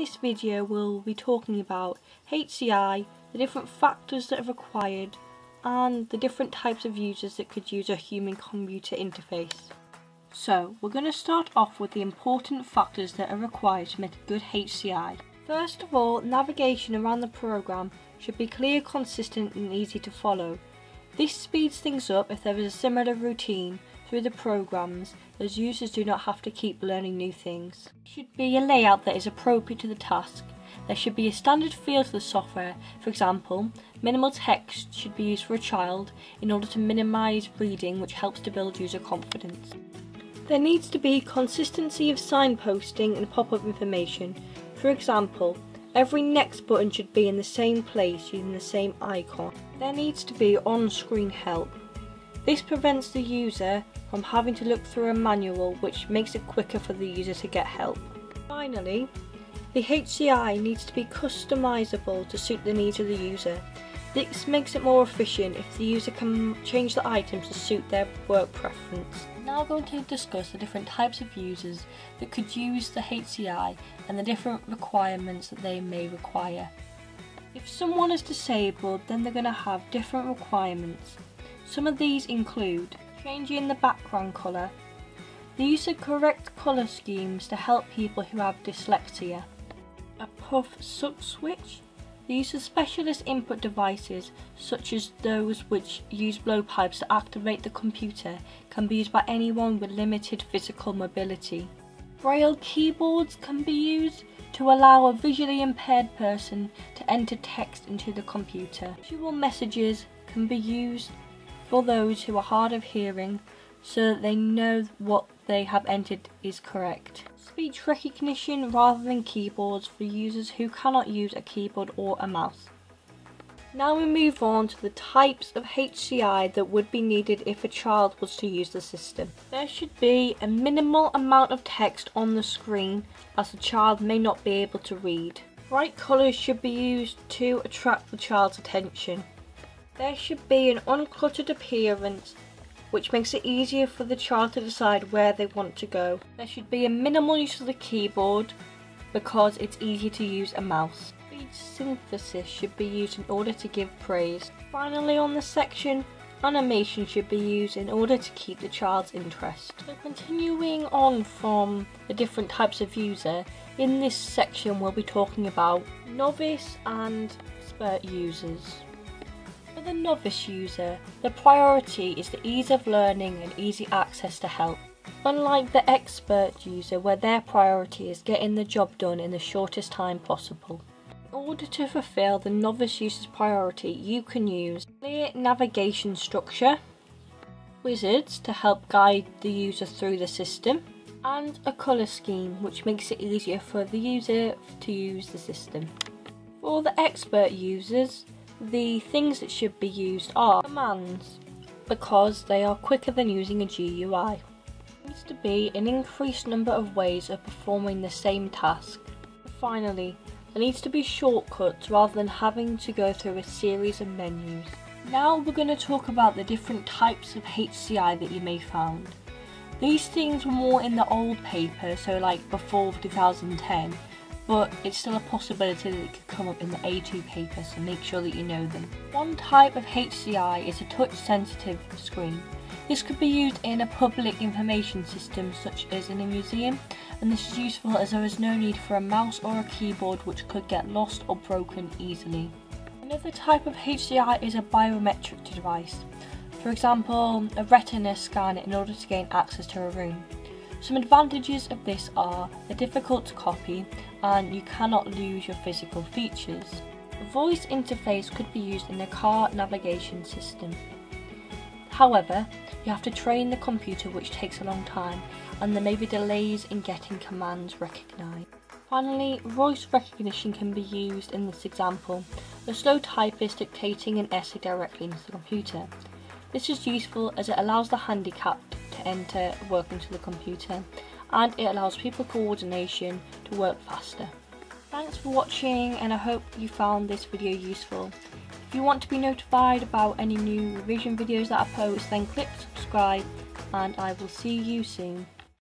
this video we'll be talking about HCI, the different factors that are required, and the different types of users that could use a human computer interface. So we're going to start off with the important factors that are required to make a good HCI. First of all, navigation around the program should be clear, consistent and easy to follow. This speeds things up if there is a similar routine through the programs, as users do not have to keep learning new things. There should be a layout that is appropriate to the task. There should be a standard feel to the software. For example, minimal text should be used for a child in order to minimise reading, which helps to build user confidence. There needs to be consistency of signposting and pop-up information. For example, every next button should be in the same place using the same icon. There needs to be on-screen help. This prevents the user from having to look through a manual, which makes it quicker for the user to get help. Finally, the HCI needs to be customisable to suit the needs of the user. This makes it more efficient if the user can change the items to suit their work preference. I'm now going to discuss the different types of users that could use the HCI and the different requirements that they may require. If someone is disabled, then they're going to have different requirements. Some of these include changing the background colour, the use of correct colour schemes to help people who have dyslexia, a puff sub switch, the use of specialist input devices such as those which use blowpipes to activate the computer can be used by anyone with limited physical mobility. Braille keyboards can be used to allow a visually impaired person to enter text into the computer. Visual messages can be used for those who are hard of hearing so that they know what they have entered is correct. Speech recognition rather than keyboards for users who cannot use a keyboard or a mouse. Now we move on to the types of HCI that would be needed if a child was to use the system. There should be a minimal amount of text on the screen as the child may not be able to read. Bright colours should be used to attract the child's attention. There should be an uncluttered appearance which makes it easier for the child to decide where they want to go. There should be a minimal use of the keyboard because it's easier to use a mouse. Speech synthesis should be used in order to give praise. Finally, on this section, animation should be used in order to keep the child's interest. So continuing on from the different types of user, in this section we'll be talking about novice and expert users. For the novice user, the priority is the ease of learning and easy access to help. Unlike the expert user, where their priority is getting the job done in the shortest time possible. In order to fulfill the novice user's priority, you can use clear navigation structure, wizards to help guide the user through the system, and a colour scheme which makes it easier for the user to use the system. For the expert users, the things that should be used are commands, because they are quicker than using a GUI. There needs to be an increased number of ways of performing the same task. Finally, there needs to be shortcuts rather than having to go through a series of menus. Now we're going to talk about the different types of HCI that you may find. These things were more in the old paper, so like before 2010. But it's still a possibility that it could come up in the A2 paper, so make sure that you know them. One type of HCI is a touch-sensitive screen. This could be used in a public information system, such as in a museum, and this is useful as there is no need for a mouse or a keyboard which could get lost or broken easily. Another type of HCI is a biometric device. For example, a retina scan in order to gain access to a room. Some advantages of this are they're difficult to copy and you cannot lose your physical features. The voice interface could be used in a car navigation system. However, you have to train the computer, which takes a long time, and there may be delays in getting commands recognised. Finally, voice recognition can be used in this example, a slow typist dictating an essay directly into the computer. This is useful as it allows the handicapped to enter work into the computer, and it allows people coordination to work faster. Thanks for watching, and I hope you found this video useful. If you want to be notified about any new revision videos that I post, then click subscribe, and I will see you soon.